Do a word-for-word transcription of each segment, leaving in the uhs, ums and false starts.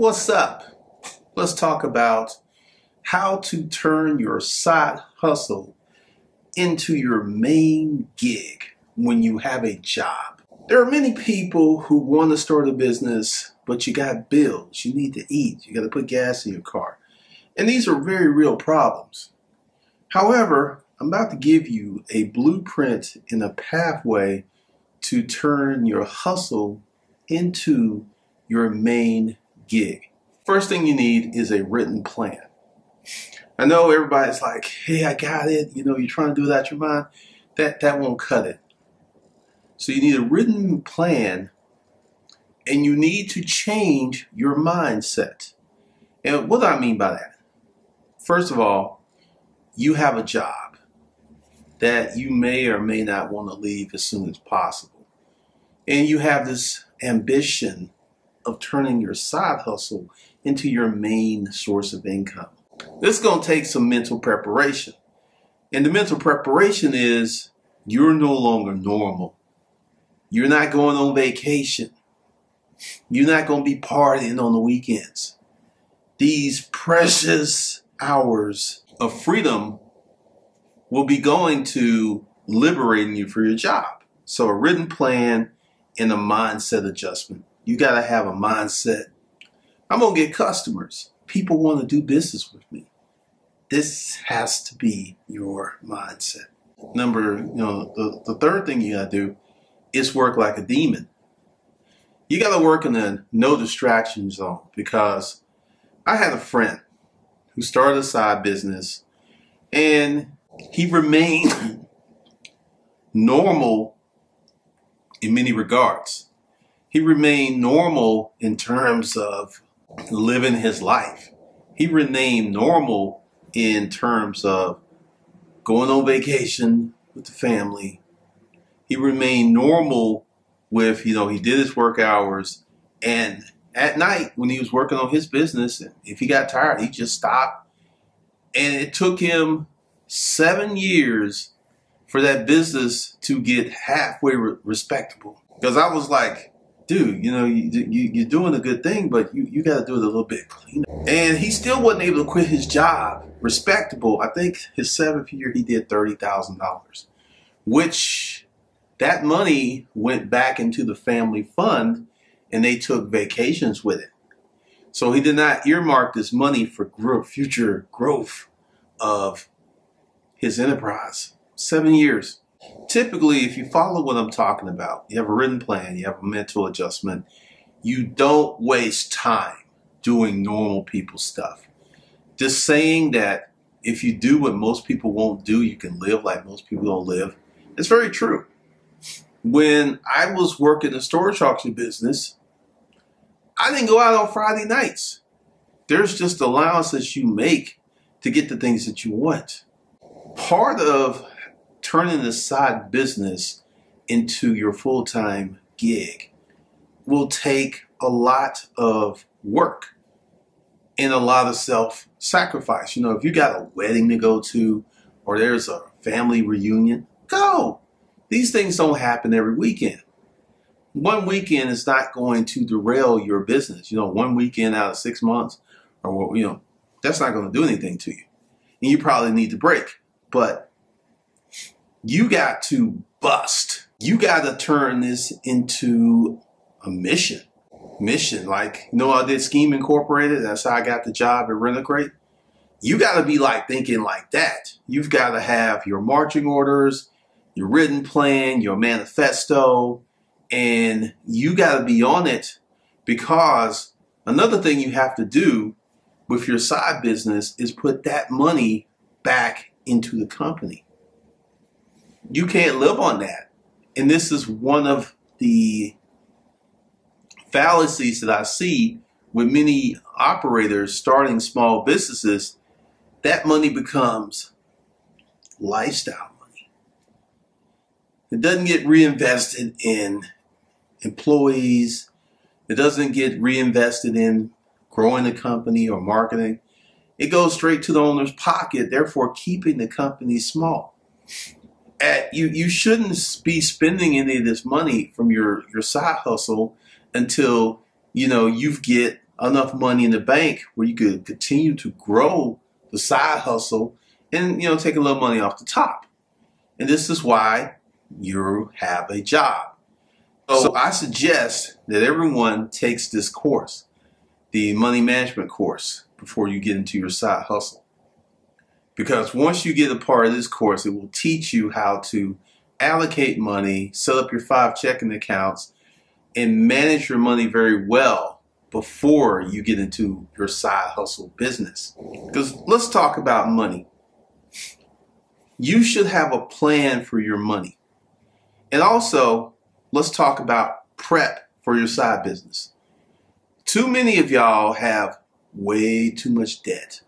What's up? Let's talk about how to turn your side hustle into your main gig when you have a job. There are many people who want to start a business, but you got bills, you need to eat, you got to put gas in your car. And these are very real problems. However, I'm about to give you a blueprint and a pathway to turn your hustle into your main gig. First thing you need is a written plan. I know everybody's like, hey, I got it. You know, you're trying to do it out your mind. That, that won't cut it. So you need a written plan, and you need to change your mindset. And what do I mean by that? First of all, you have a job that you may or may not want to leave as soon as possible. And you have this ambition of turning your side hustle into your main source of income. This is going to take some mental preparation. And the mental preparation is you're no longer normal. You're not going on vacation. You're not going to be partying on the weekends. These precious hours of freedom will be going to liberating you for your job. So a written plan and a mindset adjustment. You got to have a mindset. I'm going to get customers. People want to do business with me. This has to be your mindset. Number, you know, the, the third thing you got to do is work like a demon. You got to work in a no distractions zone, because I had a friend who started a side business and he remained normal in many regards. He remained normal in terms of living his life. He remained normal in terms of going on vacation with the family. He remained normal with, you know, he did his work hours, and at night when he was working on his business, if he got tired, he just stopped. And it took him seven years for that business to get halfway re respectable. Because I was like, dude, you know, you, you, you're doing a good thing, but you, you got to do it a little bit cleaner. And he still wasn't able to quit his job respectable. I think his seventh year, he did thirty thousand dollars, which that money went back into the family fund, and they took vacations with it. So he did not earmark this money for growth, future growth of his enterprise. Seven years. Typically, if you follow what I'm talking about, you have a written plan, you have a mental adjustment, you don't waste time doing normal people stuff. Just saying that if you do what most people won't do, you can live like most people don't live, it's very true. When I was working the storage auction business, I didn't go out on Friday nights. There's just allowances you make to get the things that you want. Part of turning the side business into your full-time gig will take a lot of work and a lot of self-sacrifice. You know, if you got a wedding to go to, or there's a family reunion, go. These things don't happen every weekend. One weekend is not going to derail your business. You know, one weekend out of six months, or, you know, that's not going to do anything to you. And you probably need to break. But you got to bust. You got to turn this into a mission. Mission, like, you know, I did Scheme Incorporated. That's how I got the job at Rent-A-Crate. You got to be like thinking like that. You've got to have your marching orders, your written plan, your manifesto, and you got to be on it, because another thing you have to do with your side business is put that money back into the company. You can't live on that. And this is one of the fallacies that I see with many operators starting small businesses. That money becomes lifestyle money. It doesn't get reinvested in employees. It doesn't get reinvested in growing the company or marketing. It goes straight to the owner's pocket, therefore keeping the company small. At, you, you shouldn't be spending any of this money from your, your side hustle until, you know, you get enough money in the bank where you could continue to grow the side hustle and, you know, take a little money off the top. And this is why you have a job. So I suggest that everyone takes this course, the money management course, before you get into your side hustle. Because once you get a part of this course, it will teach you how to allocate money, set up your five checking accounts, and manage your money very well before you get into your side hustle business. Because let's talk about money. You should have a plan for your money. And also, let's talk about prep for your side business. Too many of y'all have way too much debt.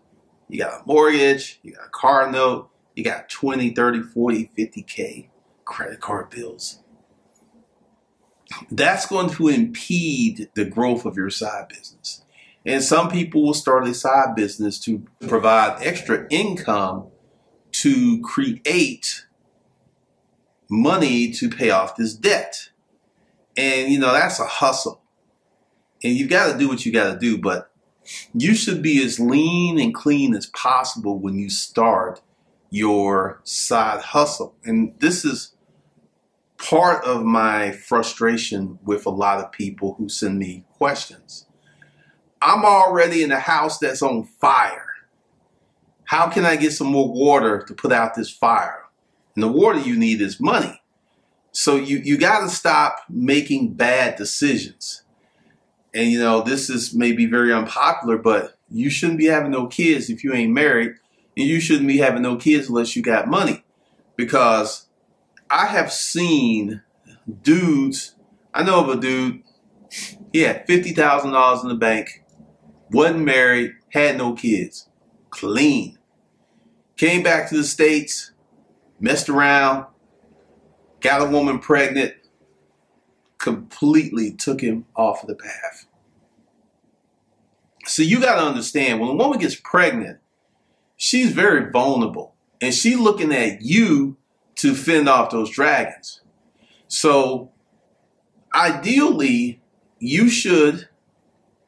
You got a mortgage, you got a car note, you got twenty, thirty, forty, fifty K credit card bills. That's going to impede the growth of your side business. And some people will start a side business to provide extra income to create money to pay off this debt. And, you know, that's a hustle. And you've got to do what you got to do, but you should be as lean and clean as possible when you start your side hustle. And this is part of my frustration with a lot of people who send me questions. I'm already in a house that's on fire. How can I get some more water to put out this fire? And the water you need is money. So you, you got to stop making bad decisions. And, you know, this is maybe very unpopular, but you shouldn't be having no kids if you ain't married. And you shouldn't be having no kids unless you got money. Because I have seen dudes, I know of a dude, he had fifty thousand dollars in the bank, wasn't married, had no kids, clean. Came back to the States, messed around, got a woman pregnant, completely took him off the path. So you got to understand, when a woman gets pregnant, she's very vulnerable and she's looking at you to fend off those dragons. So ideally, you should,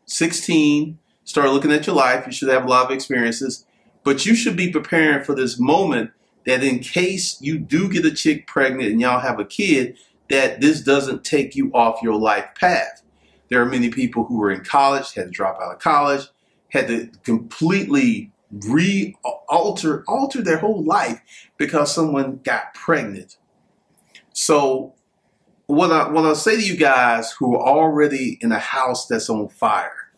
sixteen, start looking at your life. You should have a lot of experiences, but you should be preparing for this moment that in case you do get a chick pregnant and y'all have a kid, that this doesn't take you off your life path. There are many people who were in college, had to drop out of college, had to completely re-alter alter their whole life because someone got pregnant. So what I, what I say to you guys who are already in a house that's on fire,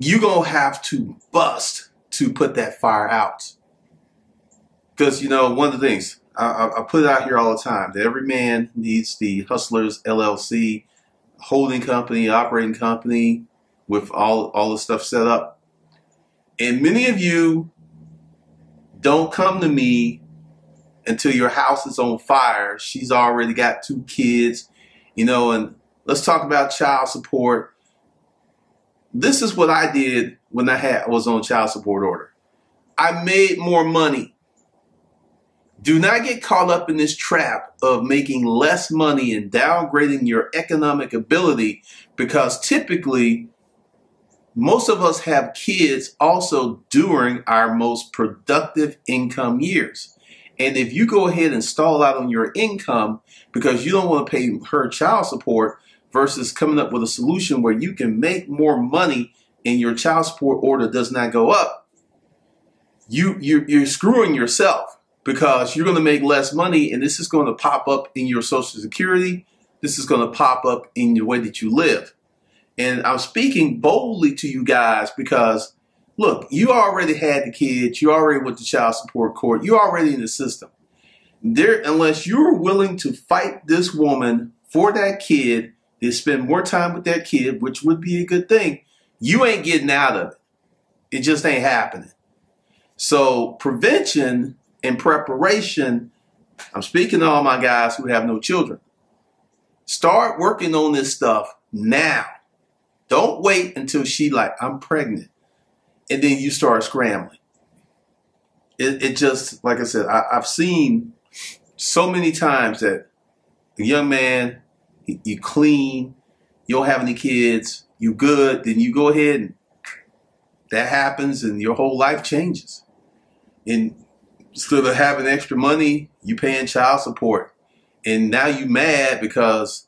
you're going to have to bust to put that fire out. Because, you know, one of the things, I, I put it out here all the time, that every man needs the Hustlers L L C holding company, operating company with all, all the stuff set up. And many of you don't come to me until your house is on fire. She's already got two kids, you know, and let's talk about child support. This is what I did when I had, was on child support order. I made more money. Do not get caught up in this trap of making less money and downgrading your economic ability, because typically most of us have kids also during our most productive income years. And if you go ahead and stall out on your income because you don't want to pay her child support versus coming up with a solution where you can make more money and your child support order does not go up, you, you, you're screwing yourself. Because you're going to make less money, and this is going to pop up in your Social Security. This is going to pop up in the way that you live. And I'm speaking boldly to you guys because, look, you already had the kids. You already went to child support court. You're already in the system. There, unless you're willing to fight this woman for that kid, they spend more time with that kid, which would be a good thing, you ain't getting out of it. It just ain't happening. So prevention in preparation, I'm speaking to all my guys who have no children. Start working on this stuff now. Don't wait until she like, I'm pregnant. And then you start scrambling. It, it just, like I said, I, I've seen so many times that a young man, you clean, you don't have any kids, you good, then you go ahead and that happens and your whole life changes. And instead of having extra money, you're paying child support. And now you mad because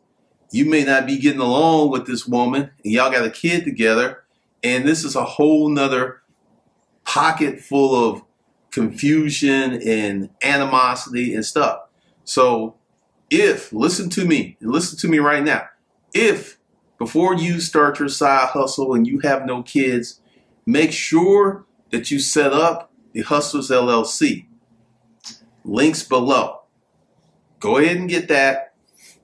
you may not be getting along with this woman and y'all got a kid together. And this is a whole nother pocket full of confusion and animosity and stuff. So if, listen to me, listen to me right now. If before you start your side hustle and you have no kids, make sure that you set up the Hustlers L L C. Links below. Go ahead and get that.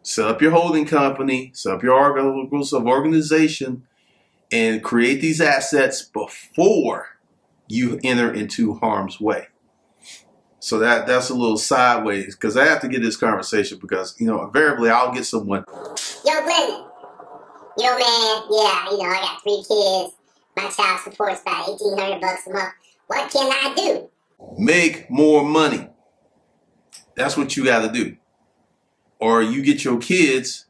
Set up your holding company, set up your articles of organization, and create these assets before you enter into harm's way. So that, that's a little sideways, because I have to get this conversation because, you know, invariably I'll get someone. Yo, Glendon. Yo, man. Yeah, you know, I got three kids. My child support's about eighteen hundred bucks a month. What can I do? Make more money. That's what you got to do. Or you get your kids,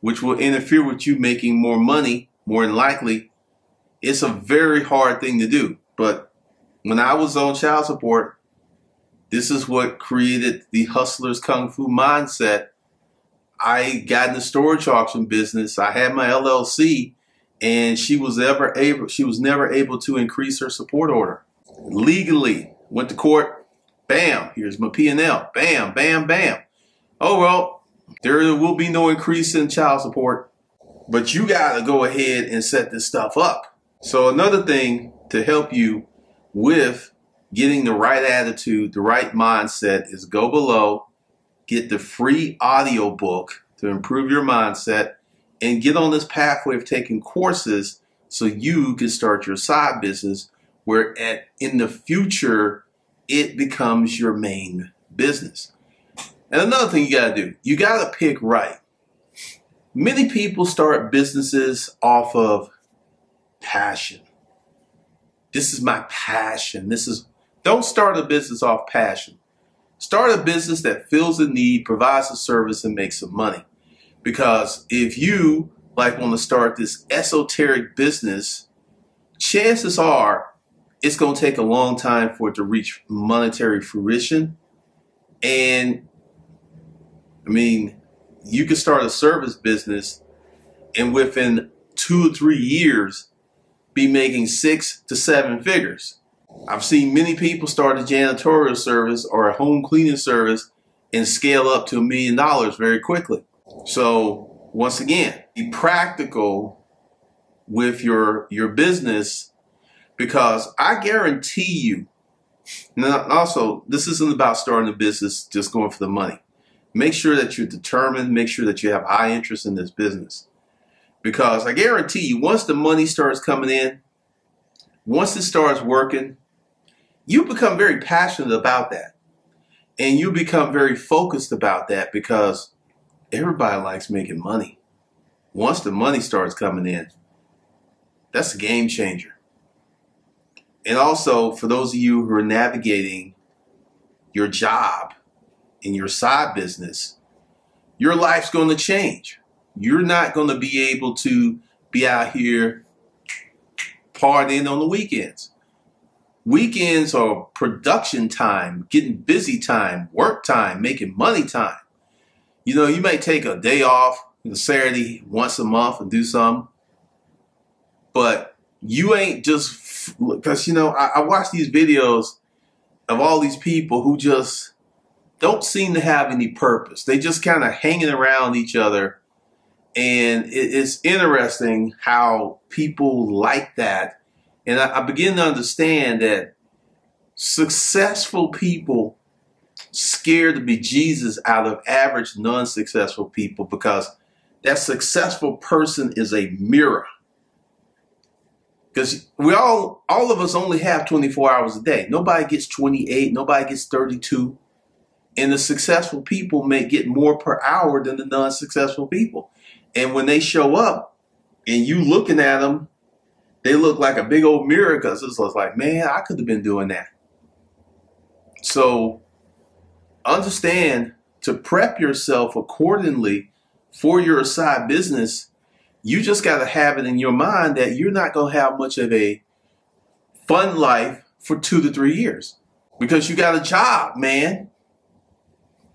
which will interfere with you making more money, more than likely. It's a very hard thing to do. But when I was on child support, this is what created the Hustlers Kung Fu mindset. I got in the storage auction business. I had my L L C, and she was ever able. She was never able to increase her support order legally. Went to court. Bam. Here's my P and L. Bam. Bam. Bam. Oh well, there will be no increase in child support, but you gotta go ahead and set this stuff up. So another thing to help you with getting the right attitude, the right mindset is go below, get the free audio book to improve your mindset, and get on this pathway of taking courses so you can start your side business where at, in the future, it becomes your main business. And another thing you gotta do, you gotta pick right. Many people start businesses off of passion. This is my passion. This is Don't start a business off passion. Start a business that fills a need, provides a service, and makes some money. Because if you like want to start this esoteric business, chances are it's going to take a long time for it to reach monetary fruition. And I mean, you can start a service business and within two or three years be making six to seven figures. I've seen many people start a janitorial service or a home cleaning service and scale up to a million dollars very quickly. So once again, be practical with your, your business, because I guarantee you, and also this isn't about starting a business just going for the money. Make sure that you're determined, make sure that you have high interest in this business, because I guarantee you once the money starts coming in, once it starts working, you become very passionate about that, and you become very focused about that, because everybody likes making money. Once the money starts coming in, that's a game changer. And also for those of you who are navigating your job and your side business, your life's going to change. You're not going to be able to be out here partying on the weekends. Weekends are production time, getting busy time, work time, making money time. You know, you may take a day off on Saturday once a month and do something, but you ain't just, because, you know, I, I watch these videos of all these people who just don't seem to have any purpose. They just kind of hanging around each other. And it's interesting how people like that. And I begin to understand that successful people scare the bejesus out of average non-successful people, because that successful person is a mirror. Because we all, all of us only have twenty-four hours a day. Nobody gets twenty-eight. Nobody gets thirty-two. And the successful people may get more per hour than the non-successful people. And when they show up and you looking at them, they look like a big old mirror, because it's like, man, I could have been doing that. So understand to prep yourself accordingly for your side business. you just got to have it in your mind that you're not going to have much of a fun life for two to three years because you got a job, man.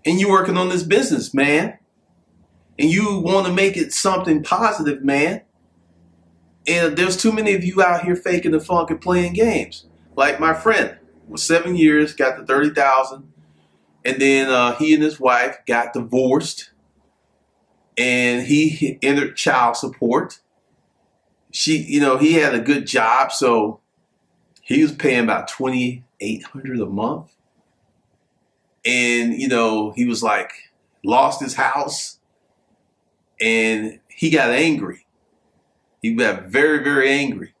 And you're working on this business, man. And you want to make it something positive, man. And there's too many of you out here faking the funk and playing games. Like my friend was seven years, got the thirty thousand. And then uh, he and his wife got divorced. And he entered child support. She, you know, he had a good job, so he was paying about twenty-eight hundred dollars a month. And, you know, he was like, lost his house. And he got angry. He got very, very angry.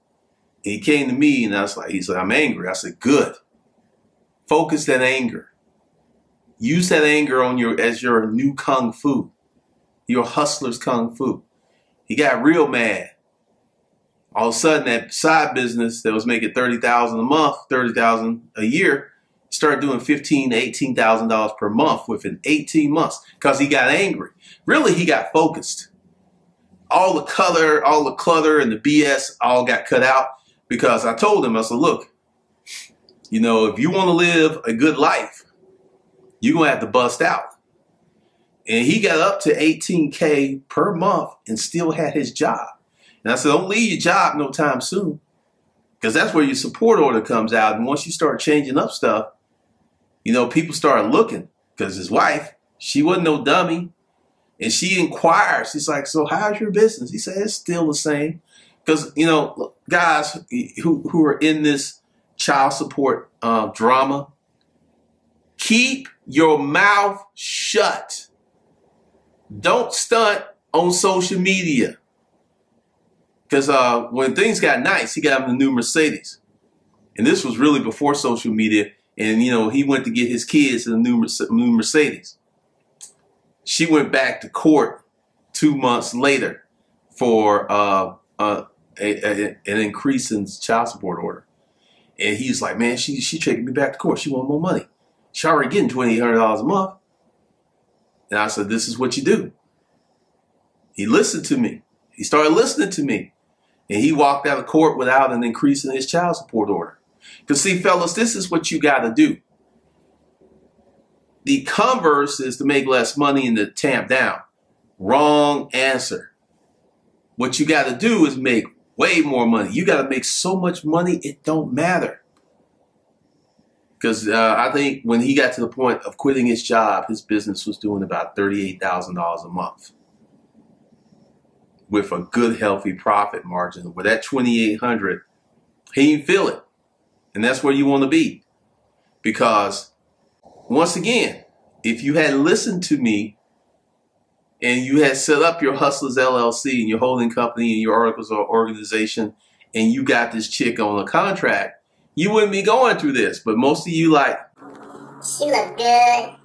And he came to me and I was like, he said, I'm angry. I said, good. Focus that anger. Use that anger on your as your new Kung Fu. Your Hustlers Kung Fu. He got real mad. All of a sudden, that side business that was making thirty thousand dollars a month, thirty thousand dollars a year, started doing fifteen thousand to eighteen thousand dollars per month within eighteen months because he got angry. Really, he got focused. All the color, all the clutter and the B S all got cut out because I told him, I said, look, you know, if you want to live a good life, you're going to have to bust out. And he got up to eighteen K per month and still had his job. And I said, don't leave your job no time soon, because that's where your support order comes out. And once you start changing up stuff, you know, people start looking, because his wife, she wasn't no dummy. And she inquires. She's like, so how's your business? He said, it's still the same. Because, you know, guys who, who are in this child support uh, drama, keep your mouth shut. Don't stunt on social media. Because uh, when things got nice, he got him a new Mercedes. And this was really before social media. And, you know, he went to get his kids a new, new Mercedes. She went back to court two months later for uh, uh, a, a, an increase in child support order. And he's like, man, she, she taking me back to court. She want more money. She already getting twenty-eight hundred dollars a month. And I said, this is what you do. He listened to me. He started listening to me. And he walked out of court without an increase in his child support order. Because see, fellas, this is what you got to do. The converse is to make less money and to tamp down. Wrong answer. What you got to do is make way more money. You got to make so much money, it don't matter. Because uh, I think when he got to the point of quitting his job, his business was doing about thirty-eight thousand dollars a month with a good, healthy profit margin. With that twenty-eight hundred dollars, he didn't feel it. And that's where you want to be. Because once again, if you had listened to me and you had set up your Hustlers L L C and your holding company and your articles or organization, and you got this chick on a contract, you wouldn't be going through this. But most of you like, she looked good.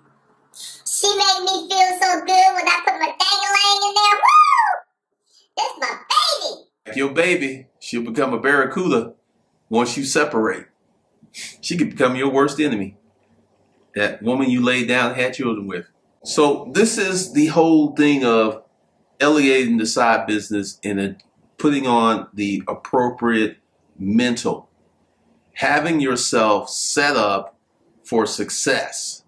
She made me feel so good when I put my dang-a-lang in there. Woo! This my baby. Your baby, she'll become a barracuda once you separate. She could become your worst enemy. That woman you laid down and had children with. So this is the whole thing of elevating the side business and putting on the appropriate mental. Having yourself set up for success.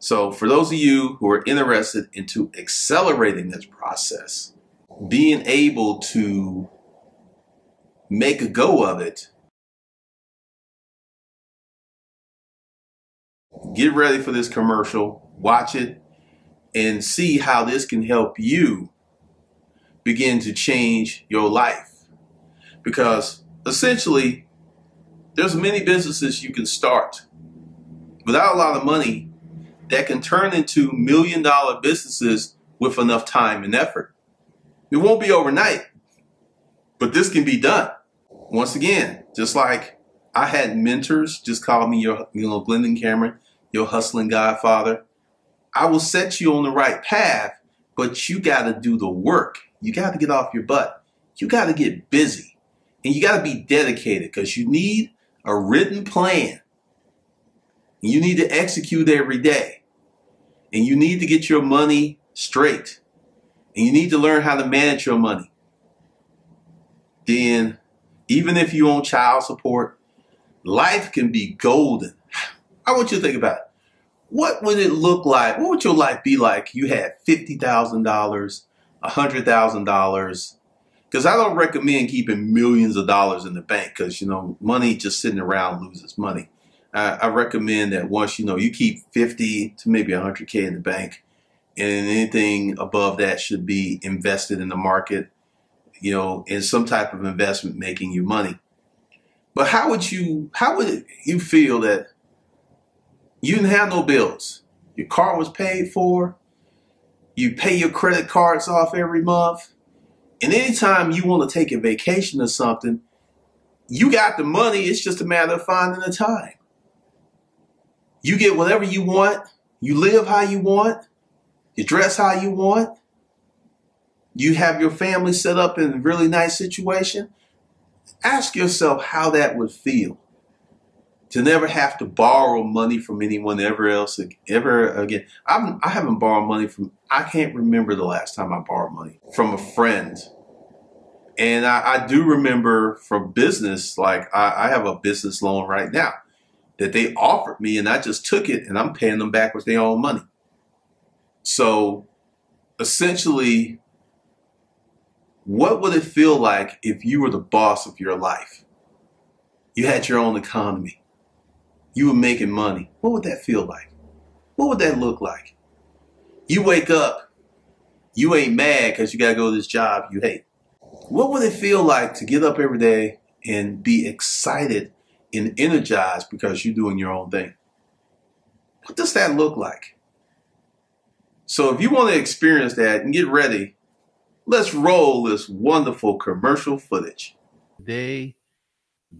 So for those of you who are interested into accelerating this process, being able to make a go of it, get ready for this commercial, watch it, and see how this can help you begin to change your life. Because essentially, there's many businesses you can start without a lot of money that can turn into million dollar businesses with enough time and effort. It won't be overnight, but this can be done. Once again, just like I had mentors, just call me your, you know, Glendon Cameron, your hustling godfather. I will set you on the right path, but you got to do the work. You got to get off your butt. You got to get busy, and you got to be dedicated, because you need a written plan. You need to execute every day. And you need to get your money straight. And you need to learn how to manage your money. then even if you own child support, life can be golden. I want you to think about it. What would it look like? What would your life be like? You had fifty thousand dollars, one hundred thousand dollars. Because I don't recommend keeping millions of dollars in the bank, because, you know, money just sitting around loses money. I, I recommend that once, you know, you keep fifty to maybe one hundred K in the bank, and anything above that should be invested in the market, you know, in some type of investment making you money. But how would you, how would you feel that you didn't have no bills? Your car was paid for. You pay your credit cards off every month. And anytime you want to take a vacation or something, you got the money. It's just a matter of finding the time. You get whatever you want. You live how you want. You dress how you want. You have your family set up in a really nice situation. Ask yourself how that would feel to never have to borrow money from anyone ever else ever again. I'm, I haven't borrowed money from, I can't remember the last time I borrowed money from a friend. And I, I do remember from business, like I, I have a business loan right now that they offered me, and I just took it, and I'm paying them back with their own money. So essentially, what would it feel like if you were the boss of your life? You had your own economy. You were making money. What would that feel like? What would that look like? You wake up, you ain't mad because you got to go to this job you hate. What would it feel like to get up every day and be excited and energized because you're doing your own thing? What does that look like? So if you want to experience that and get ready, let's roll this wonderful commercial footage. Today,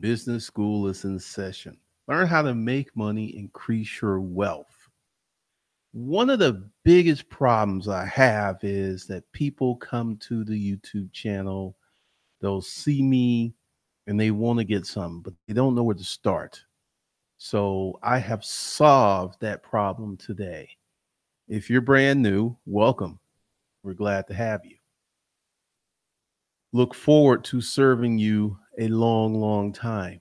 business school is in session. Learn how to make money, increase your wealth. One of the biggest problems I have is that people come to the YouTube channel, they'll see me, and they want to get something, but they don't know where to start. So I have solved that problem today. If you're brand new, welcome. We're glad to have you. Look forward to serving you a long, long time.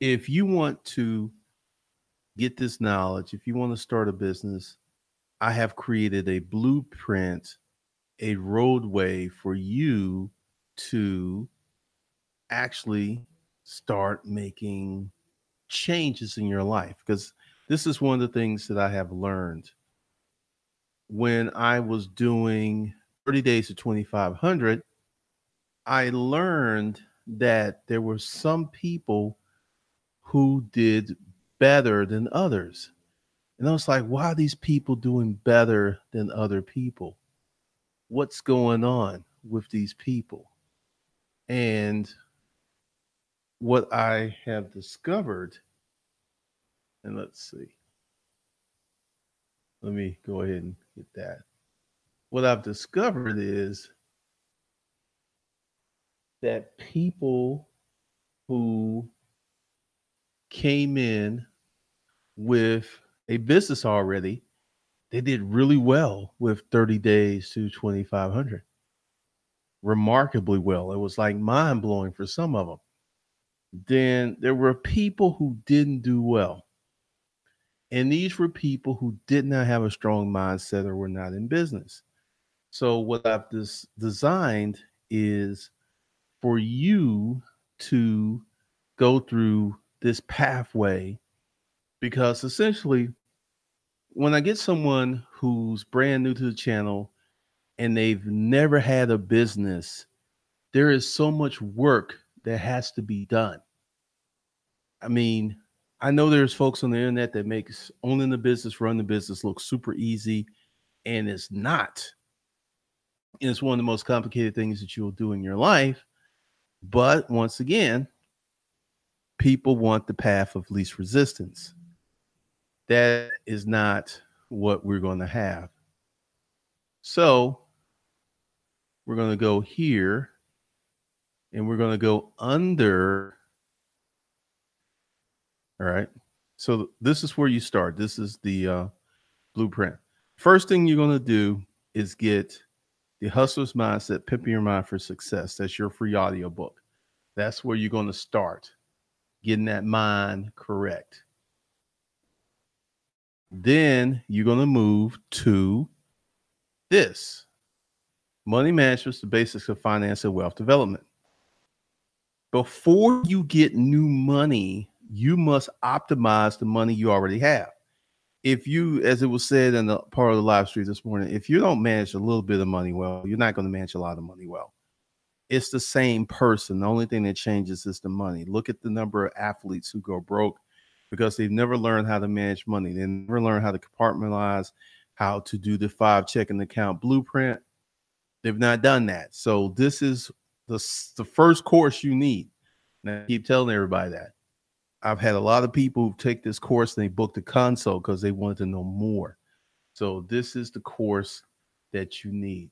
If you want to get this knowledge, if you want to start a business, I have created a blueprint, a roadway for you to actually start making changes in your life. Because this is one of the things that I have learned when I was doing thirty days to twenty-five hundred. I learned that there were some people who did better than others. And I was like, why are these people doing better than other people? What's going on with these people? And what I have discovered, and let's see, let me go ahead and get that. What I've discovered is that people who came in with a business already, they did really well with thirty days to twenty-five hundred. Remarkably well. It was like mind-blowing for some of them. Then there were people who didn't do well. And these were people who did not have a strong mindset or were not in business. So what I've des- designed is for you to go through this pathway, because essentially when I get someone who's brand new to the channel and they've never had a business, there is so much work that has to be done. I mean, I know there's folks on the internet that makes owning the business, run the business look super easy, and it's not. And it's one of the most complicated things that you'll do in your life. But once again, people want the path of least resistance. That is not what we're going to have. So we're going to go here, and we're going to go under. All right. So this is where you start. This is the uh, blueprint. First thing you're going to do is get The Hustler's Mindset, Pimping Your Mind for Success. That's your free audiobook. That's where you're going to start getting that mind correct. Then you're going to move to this. Money Management, the Basics of Finance and Wealth Development. Before you get new money, you must optimize the money you already have. If you, as it was said in the part of the live stream this morning, if you don't manage a little bit of money well, you're not going to manage a lot of money well. It's the same person. The only thing that changes is the money. Look at the number of athletes who go broke because they've never learned how to manage money. They never learned how to compartmentalize, how to do the five checking account blueprint. They've not done that. So this is the, the first course you need. And I keep telling everybody that. I've had a lot of people who take this course and they booked a consult because they wanted to know more. So this is the course that you need.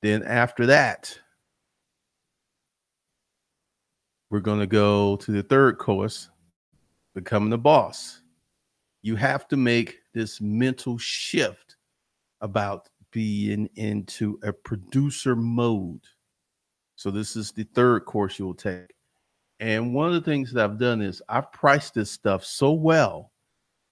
Then after that, we're going to go to the third course, Becoming the Boss. You have to make this mental shift about being into a producer mode. So this is the third course you will take. And one of the things that I've done is I've priced this stuff so well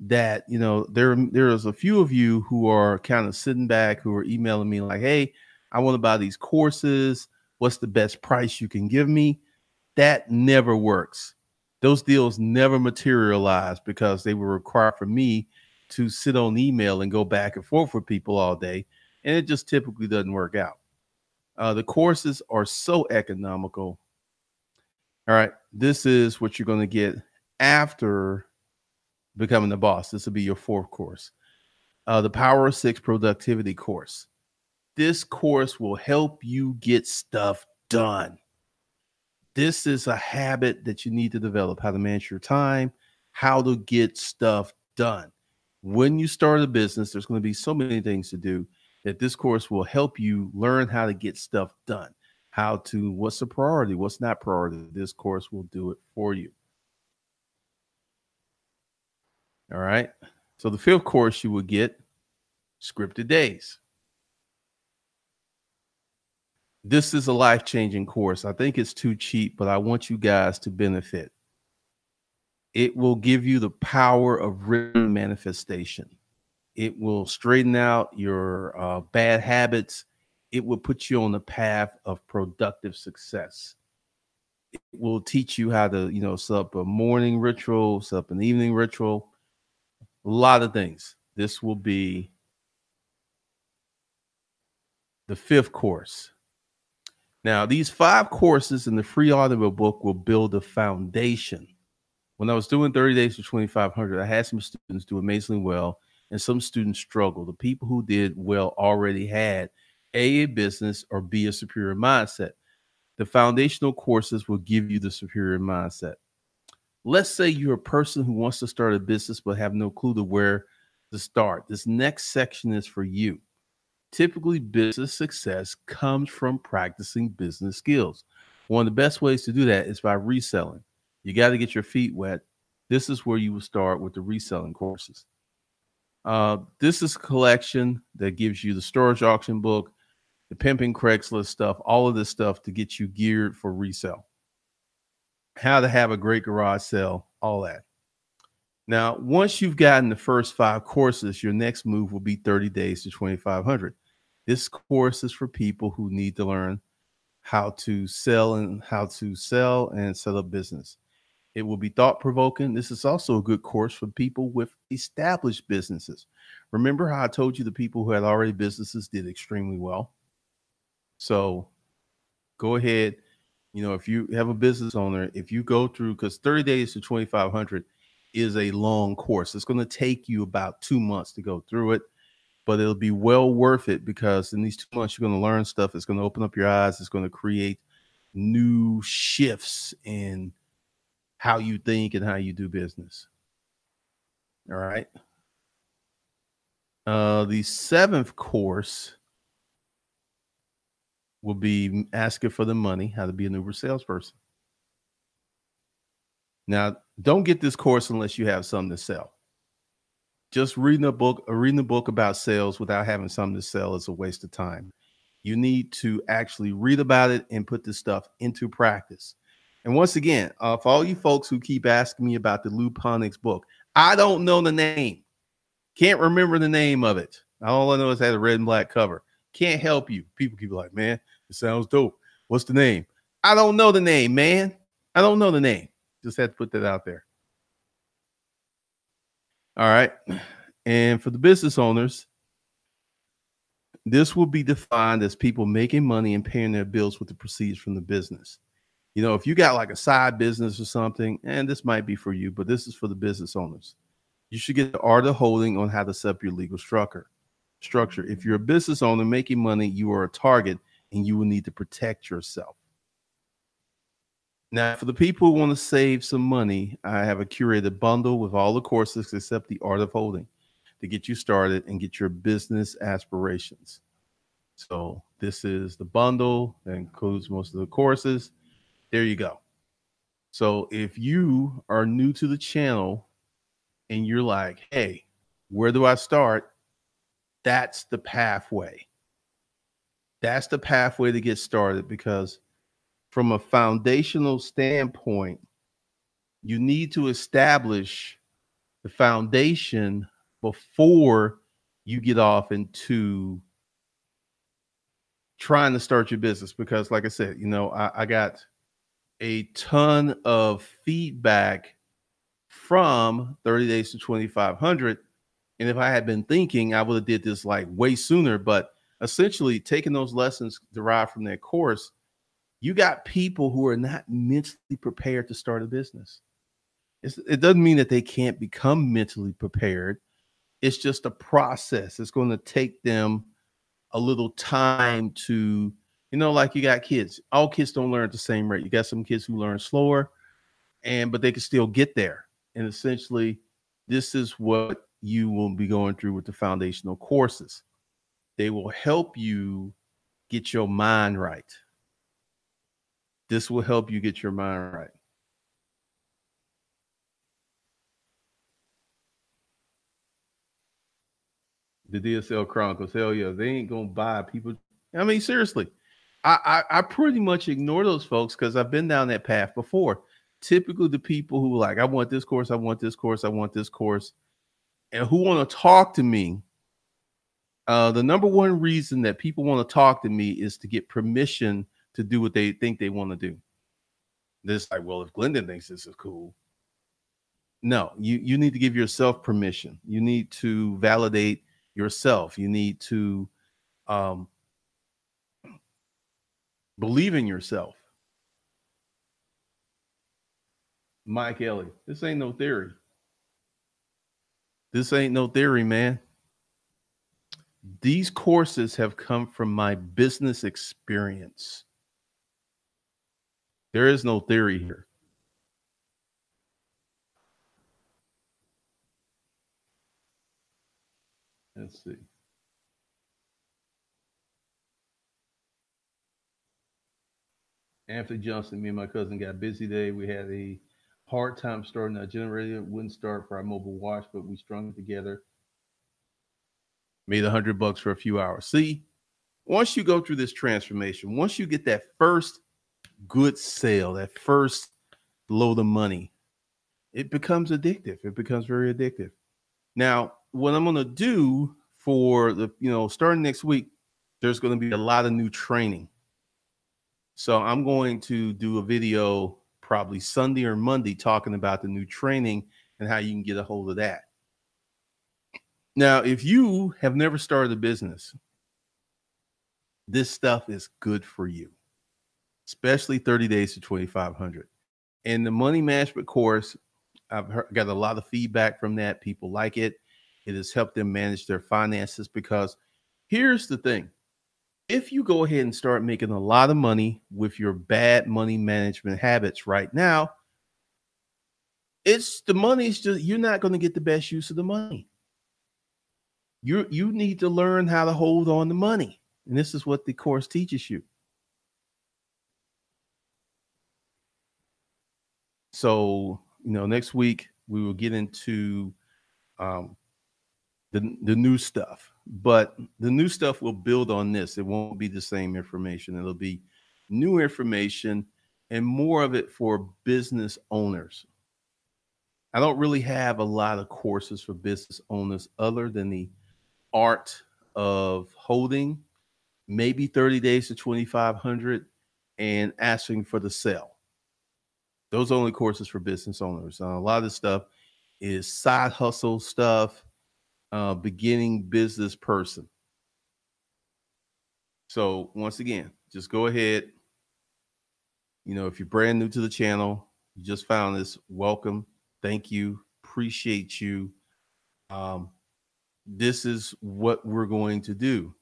that, you know, there, there is a few of you who are kind of sitting back, who are emailing me like, hey, I want to buy these courses. What's the best price you can give me? That never works. Those deals never materialize because they were required for me to sit on email and go back and forth with people all day. And it just typically doesn't work out. Uh, the courses are so economical. All right, this is what you're going to get after Becoming the Boss. This will be your fourth course. Uh, the Power of Six Productivity course. This course will help you get stuff done. This is a habit that you need to develop, how to manage your time, how to get stuff done. When you start a business, there's going to be so many things to do that this course will help you learn how to get stuff done. How to, what's a priority, what's not priority. This course will do it for you. All right. So the fifth course you will get, Scripted Days. This is a life-changing course. I think it's too cheap, but I want you guys to benefit. It will give you the power of written manifestation. It will straighten out your uh, bad habits. It will put you on the path of productive success. It will teach you how to, you know, set up a morning ritual, set up an evening ritual, a lot of things. This will be the fifth course. Now, these five courses in the free audio book will build a foundation. When I was doing thirty days to twenty-five hundred, I had some students do amazingly well, and some students struggle. The people who did well already had A, a business, or B, a superior mindset. The foundational courses will give you the superior mindset. Let's say you're a person who wants to start a business but have no clue to where to start. This next section is for you. Typically, business success comes from practicing business skills. One of the best ways to do that is by reselling. You got to get your feet wet. This is where you will start with the reselling courses. Uh, this is a collection that gives you the Storage Auction book, the Pimping Craigslist stuff, all of this stuff to get you geared for resale. How to have a great garage sale, all that. Now, once you've gotten the first five courses, your next move will be thirty days to twenty-five hundred. This course is for people who need to learn how to sell and how to sell and set up business. It will be thought-provoking. This is also a good course for people with established businesses. Remember how I told you the people who had already businesses did extremely well? So go ahead. You know, if you have a business owner, if you go through, because thirty days to twenty-five hundred is a long course. It's going to take you about two months to go through it, but it'll be well worth it because in these two months, you're going to learn stuff. It's going to open up your eyes. It's going to create new shifts in how you think and how you do business. All right. Uh, the seventh course will be Asking for the Money, How to Be an Uber Salesperson. Now, don't get this course unless you have something to sell. just reading a book or reading a book about sales without having something to sell is a waste of time. You need to actually read about it and put this stuff into practice. And once again, uh, for all you folks who keep asking me about the Lou Ponix book, I don't know the name. Can't remember the name of it. All I know is it had a red and black cover. Can't help you. People keep like, man, it sounds dope. What's the name? I don't know the name, man. I don't know the name. Just had to put that out there. All right. And for the business owners, this will be defined as people making money and paying their bills with the proceeds from the business. You know, if you got like a side business or something, and this might be for you, but this is for the business owners. You should get the art of holding on how to set up your legal structure. Structure. If you're a business owner making money, you are a target and you will need to protect yourself. Now, for the people who want to save some money, I have a curated bundle with all the courses except the art of holding to get you started and get your business aspirations. So this is the bundle that includes most of the courses. There you go. So if you are new to the channel and you're like, hey, where do I start? That's the pathway. That's the pathway to get started, because from a foundational standpoint, you need to establish the foundation before you get off into trying to start your business. Because like I said, you know, I, I got a ton of feedback from thirty days to twenty-five hundred. And if I had been thinking, I would have did this like way sooner, but essentially taking those lessons derived from that course, you got people who are not mentally prepared to start a business. It's, it doesn't mean that they can't become mentally prepared. It's just a process. It's going to take them a little time to, you know, like you got kids, all kids don't learn at the same rate. You got some kids who learn slower, and, but they can still get there. And essentially this is what you will be going through with the foundational courses. They will help you get your mind right. This will help you get your mind right. The D S L Chronicles, hell yeah, they ain't gonna buy people. I mean, seriously, I, I, I pretty much ignore those folks because I've been down that path before. Typically the people who like, I want this course, I want this course, I want this course. And who want to talk to me, uh, the number one reason that people want to talk to me is to get permission to do what they think they want to do. This like, well, if Glendon thinks this is cool. No, you, you need to give yourself permission. You need to validate yourself. You need to um, believe in yourself. Mike Ellie, this ain't no theory. This ain't no theory, man. These courses have come from my business experience. There is no theory here. Let's see. Anthony Johnson, me and my cousin got busy today. We had a hard time starting a generator. Wouldn't start for our mobile wash, but we strung it together. Made a hundred bucks for a few hours. See, once you go through this transformation, once you get that first good sale, that first load of money, it becomes addictive. It becomes very addictive. Now, what I'm going to do for the, you know, starting next week, there's going to be a lot of new training. So I'm going to do a video probably Sunday or Monday talking about the new training and how you can get a hold of that. Now, if you have never started a business, this stuff is good for you, especially thirty days to twenty-five hundred. And the money management course, I've heard, got a lot of feedback from that. People like it. It has helped them manage their finances, because here's the thing. If you go ahead and start making a lot of money with your bad money management habits right now, it's the money's just, you're not going to get the best use of the money. You you need to learn how to hold on to money. And this is what the course teaches you. So, you know, next week we will get into um, the, the new stuff. But the new stuff will build on this. It won't be the same information. It'll be new information and more of it for business owners. I don't really have a lot of courses for business owners other than the art of holding, maybe thirty days to twenty-five hundred, and asking for the sale. Those are only courses for business owners. Uh, a lot of this stuff is side hustle stuff, uh, beginning business person. So once again, just go ahead. You know, if you're brand new to the channel, you just found this, welcome. Thank you. Appreciate you. Um, this is what we're going to do.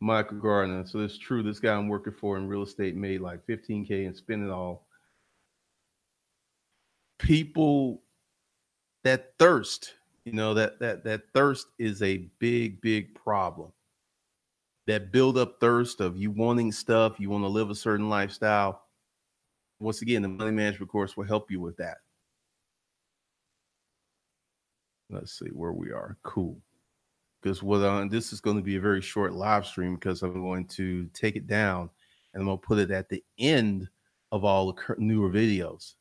Michael Gardner. So it's true. This guy I'm working for in real estate made like fifteen K and spent it all. People, that thirst, you know, that, that, that thirst is a big, big problem. That build up thirst of you wanting stuff, you want to live a certain lifestyle. Once again, the money management course will help you with that. Let's see where we are. Cool. Because what on this is going to be a very short live stream, because I'm going to take it down and I'm going to put it at the end of all the newer videos.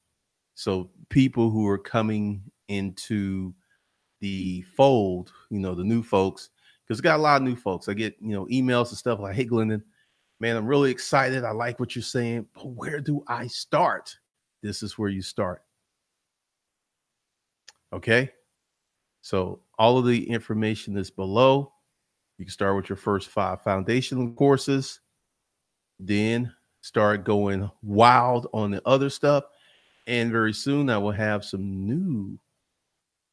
So people who are coming into the fold, you know, the new folks, because I got a lot of new folks. I get, you know, emails and stuff like, hey, Glendon, man, I'm really excited. I like what you're saying, but where do I start? This is where you start. Okay. So all of the information is below. You can start with your first five foundational courses, then start going wild on the other stuff. And very soon I will have some new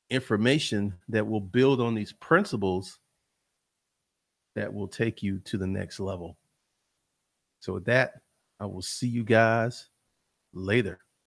information that will build on these principles that will take you to the next level. So with that, I will see you guys later.